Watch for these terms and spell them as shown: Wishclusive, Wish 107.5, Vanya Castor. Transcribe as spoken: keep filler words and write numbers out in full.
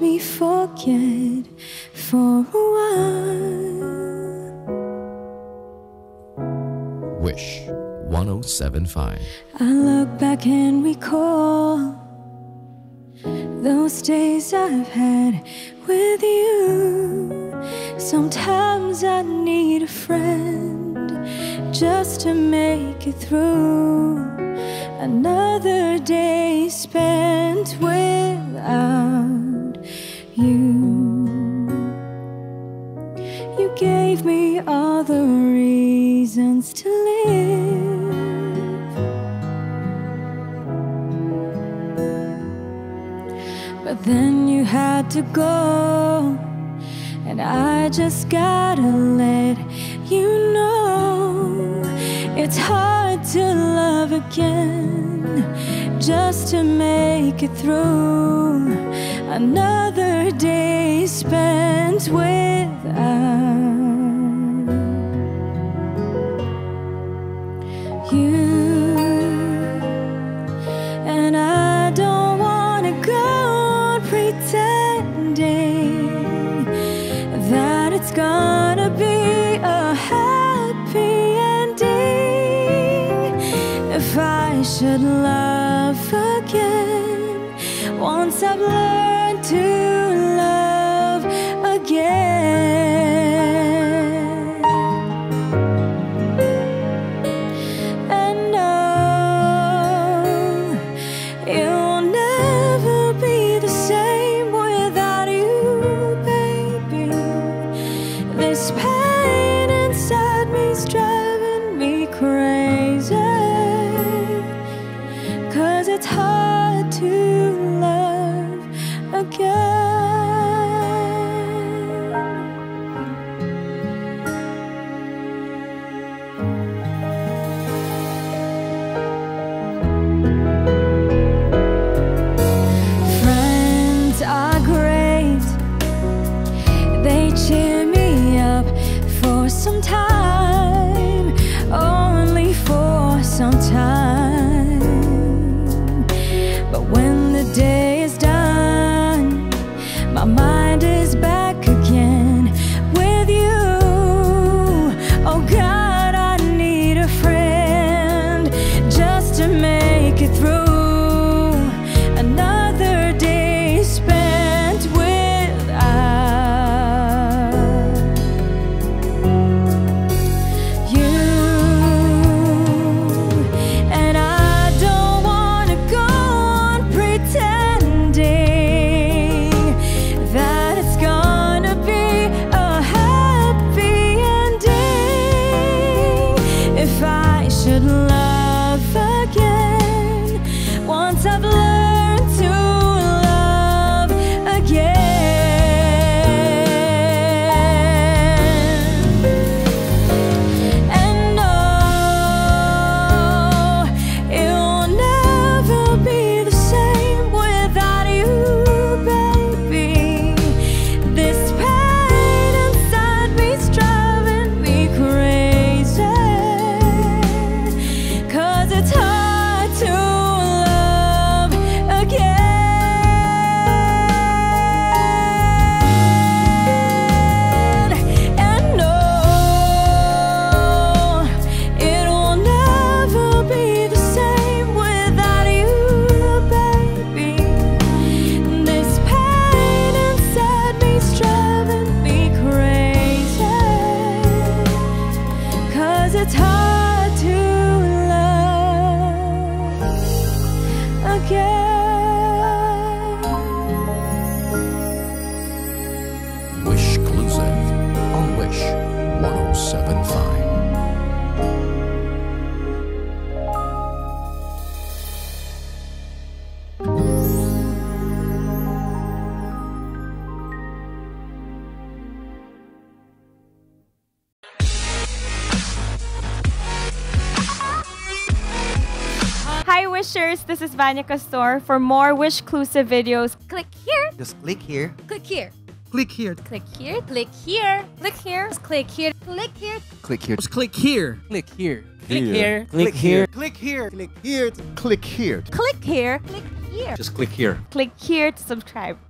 makes me forget for a while. Wish one oh seven point five. I look back and recall those days I've had with you. Sometimes I need a friend just to make it through another day spent without you. You gave me all the reasons to live. But then you had to go, and I just gotta let you know. It's hard to love again, just to make it through another day spent without you. It's gonna be a happy ending. If I should love again, once I've learned to love again. And oh, you'll never be the same without you, baby. This pain inside me's driving me crazy, 'cause it's hard to love again. Friends are great, they cheer for some time, only for some time. But when the day is done, my mind is back again with you. Oh God, I need a friend just to make it through. It's hard to love again. Wishclusive on Wish one oh seven point five. Hi Wishers, this is Vanya Castor. For more Wishclusive videos, click here. Just click here. Click here. Click here. Click here. Click here. Click here. Click here. Click here. Click here. Click here. Click here. Click here. Click here. Click here. Click here. Click here. Click here. Click here. Just click here. Click here to subscribe.